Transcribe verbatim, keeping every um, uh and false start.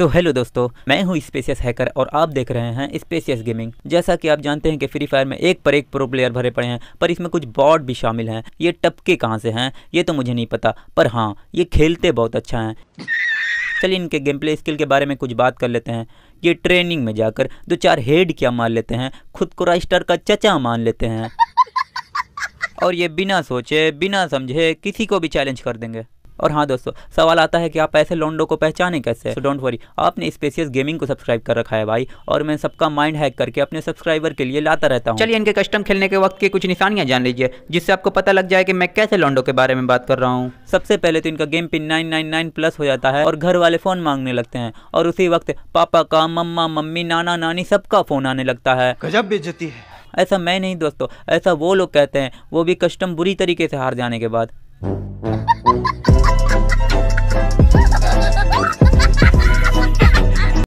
So hello दोस्तों, मैं हूं स्पेसियस हैकर और आप देख रहे हैं स्पेसियस गेमिंग। जैसा कि आप जानते हैं कि फ्री फायर में एक पर एक प्रो प्लेयर भरे पड़े हैं, पर इसमें कुछ बॉट भी शामिल हैं। ये टपके कहां से हैं ये तो मुझे नहीं पता, पर हाँ ये खेलते बहुत अच्छा हैं। चलिए इनके गेम प्ले स्किल के बारे में कुछ बात कर लेते हैं। ये ट्रेनिंग में जाकर दो चार हेड क्या मान लेते हैं, खुद को राइस्टार का चचा मान लेते हैं और ये बिना सोचे बिना समझे किसी को भी चैलेंज कर देंगे। और हाँ दोस्तों, सवाल आता है कि आप ऐसे लोंडो को पहचाने कैसे। सो डोंट वरी, आपने स्पेसियस गेमिंग को सब्सक्राइब कर रखा है भाई, और मैं सबका माइंड हैक करके अपने सब्सक्राइबर के लिए लाता रहता हूँ। चलिए इनके कस्टम खेलने के वक्त की कुछ निशानियाँ जान लीजिए, जिससे आपको पता लग जाए कि मैं कैसे लोंडो के बारे में बात कर रहा हूँ। सबसे पहले तो इनका game pin nine nine nine plus हो जाता है और घर वाले फोन मांगने लगते हैं, और उसी वक्त पापा का, मम्मा, मम्मी, नाना, नानी सबका फोन आने लगता है। गजब बेइज्जती है। ऐसा मैं नहीं दोस्तों, ऐसा वो लोग कहते हैं, वो भी कस्टम बुरी तरीके से हार जाने के बाद।